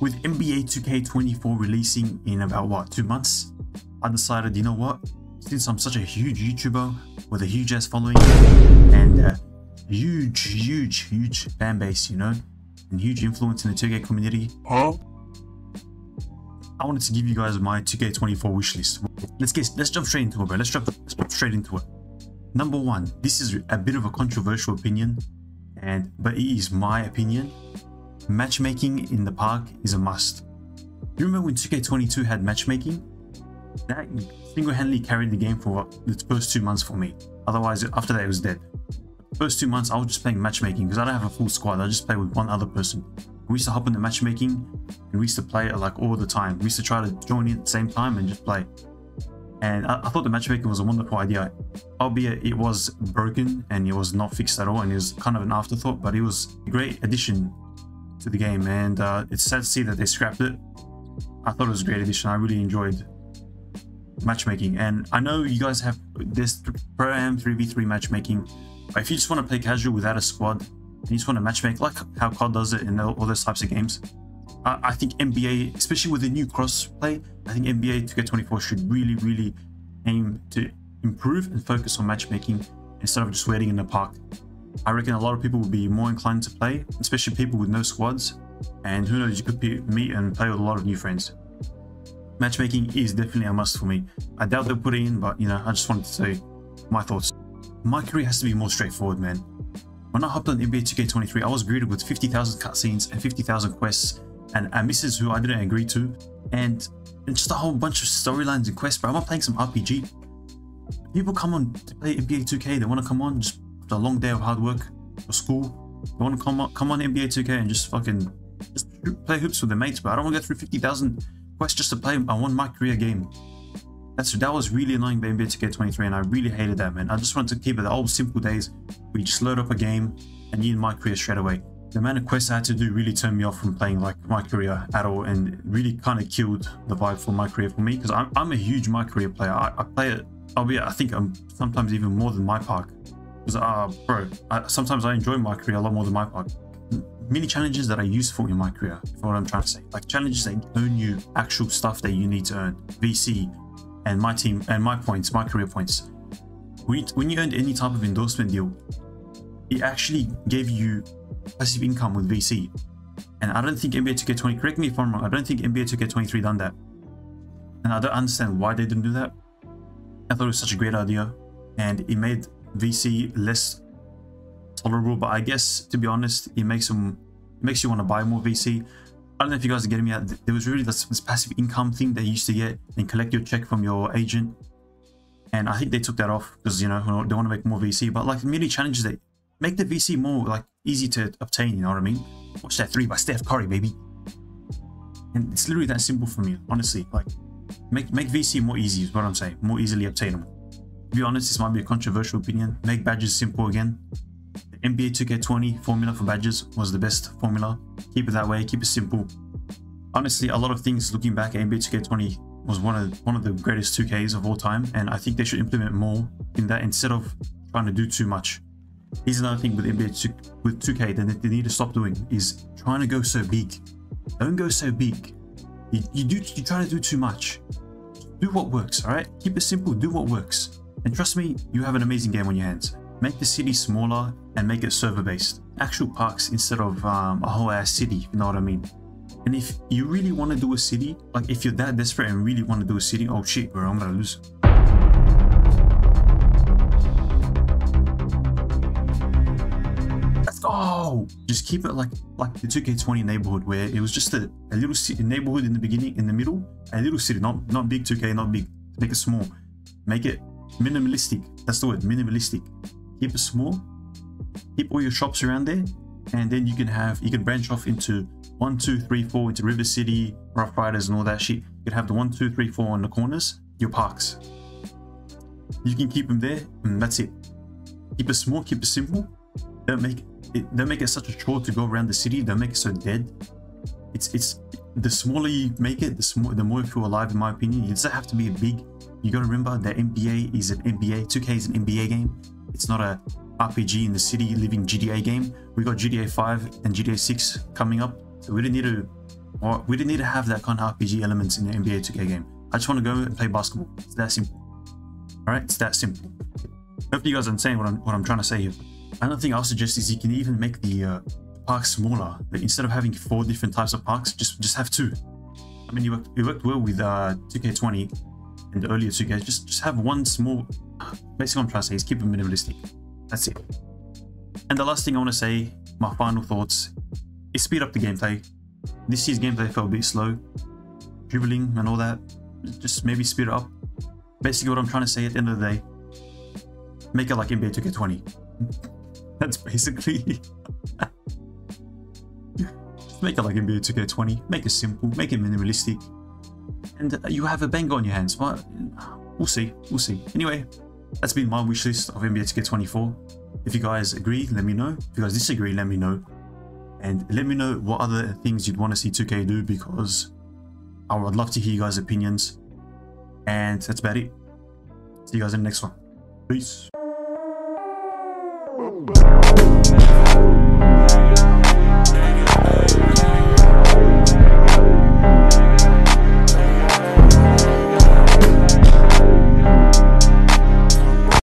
With NBA 2K24 releasing in about, 2 months, I decided, you know what, since I'm such a huge YouTuber with a huge ass following and a huge fan base, you know, and huge influence in the 2K community, I wanted to give you guys my 2K24 wishlist. Let's jump straight into it, bro. Let's jump straight into it. Number one, this is a bit of a controversial opinion, but it is my opinion. Matchmaking in the park is a must. You remember when 2K22 had matchmaking? That single-handedly carried the game for the first 2 months for me. Otherwise, after that, it was dead. The first 2 months, I was just playing matchmaking because I don't have a full squad. I just play with one other person. We used to hop in the matchmaking and we used to play it like all the time. We used to try to join in at the same time and just play. And I thought the matchmaking was a wonderful idea, albeit it was broken and it was not fixed at all, and it was kind of an afterthought, but it was a great addition to the game. And it's sad to see that they scrapped it. I thought it was a great addition. I really enjoyed matchmaking, and I know you guys have this Pro-Am 3v3 matchmaking, but if you just want to play casual without a squad and you just want to matchmake like how COD does it and all those types of games, I think NBA, especially with the new crossplay, I think NBA 2K24 should really aim to improve and focus on matchmaking instead of just waiting in the park. I reckon a lot of people will be more inclined to play, especially people with no squads, and who knows, you could meet and play with a lot of new friends. Matchmaking is definitely a must for me. I doubt they'll put it in, but you know, I just wanted to say my thoughts. My career has to be more straightforward, man. When I hopped on NBA 2K23, I was greeted with 50,000 cutscenes and 50,000 quests, and a missus who I didn't agree to, and just a whole bunch of storylines and quests. But I'm not playing some RPG. People come on to play NBA 2K. They want to come on just after a long day of hard work or school. They want to come on NBA 2K and just fucking just play hoops with their mates. But I don't want to go through 50,000 quests just to play a one-my career game. That was really annoying by NBA 2K23, and I really hated that, man. I just wanted to keep it the old simple days where you just load up a game and you in my career straight away. The amount of quests I had to do really turned me off from playing like my career at all, and really kind of killed the vibe for my career for me, because I'm a huge my career player. I play it, I think I'm sometimes even more than my park, because sometimes I enjoy my career a lot more than my park. Many challenges that are useful in my career, for what I'm trying to say, like challenges that earn you actual stuff that you need to earn, VC and my team and my points, my career points. When you earned any type of endorsement deal, it actually gave you passive income with VC, and I don't think NBA 2K20, correct me if I'm wrong, I don't think NBA 2K23 done that, and I don't understand why they didn't do that. I thought it was such a great idea, and it made VC less tolerable, but I guess, to be honest, it makes you want to buy more VC. I don't know if you guys are getting me out. There was really this passive income thing they used to get and collect your check from your agent, and I think they took that off because, you know, they want to make more VC, but like merely challenges that make the VC more like easy to obtain, you know what I mean? Watch that three by Steph Curry, baby. And it's literally that simple for me, honestly. Like, make VC more easy is what I'm saying, more easily obtainable. To be honest, this might be a controversial opinion. Make badges simple again. The NBA 2K20 formula for badges was the best formula. Keep it that way, keep it simple. Honestly, a lot of things looking back at NBA 2K20 was one of the greatest 2Ks of all time, and I think they should implement more in that instead of trying to do too much. Here's another thing with NBA 2K that they need to stop doing is trying to go so big. Don't go so big. You try to do too much. Do what works, alright? Keep it simple, do what works. And trust me, you have an amazing game on your hands. Make the city smaller and make it server-based. Actual parks instead of a whole ass city, you know what I mean? And if you really want to do a city, like if you're that desperate and really want to do a city, oh shit, bro, I'm gonna lose. Oh, just keep it like the 2K20 neighborhood, where it was just a little neighborhood in the beginning, in the middle, a little city, not big 2K, not big. Make it small, make it minimalistic. That's the word, minimalistic. Keep it small, keep all your shops around there, and then you can branch off into 1, 2, 3, 4 into River City, Rough Riders, and all that shit. You can have the 1, 2, 3, 4 on the corners, your parks. You can keep them there, and that's it. Keep it small, keep it simple. Don't make it such a chore to go around the city. Don't make it so dead. It's the smaller you make it, the more you feel alive, in my opinion. It doesn't have to be a big. You gotta remember that NBA is an NBA. 2K is an NBA game. It's not a RPG in the city living GTA game. We got GTA 5 and GTA 6 coming up, so we didn't need to or we didn't need to have that kind of RPG elements in an NBA 2K game. I just want to go and play basketball. It's that simple. All right, it's that simple. Hopefully you guys understand what I'm trying to say here. Another thing I'll suggest is you can even make the parks smaller. But instead of having 4 different types of parks, just have 2. I mean, it worked well with 2K20 and the earlier 2Ks. Just have one small. Basically, what I'm trying to say is keep it minimalistic. That's it. And the last thing I want to say, my final thoughts, is speed up the gameplay. This year's gameplay felt a bit slow, dribbling and all that. Just maybe speed it up. Basically what I'm trying to say at the end of the day, make it like NBA 2K20. That's basically just make it like NBA 2K20. Make it simple, make it minimalistic, and you have a bang on your hands. But we'll see, we'll see. Anyway, that's been my wish list of NBA 2K24. If you guys agree, let me know. If you guys disagree, let me know. And let me know what other things you'd want to see 2K do, because I would love to hear you guys' opinions. And that's about it. See you guys in the next one. Peace.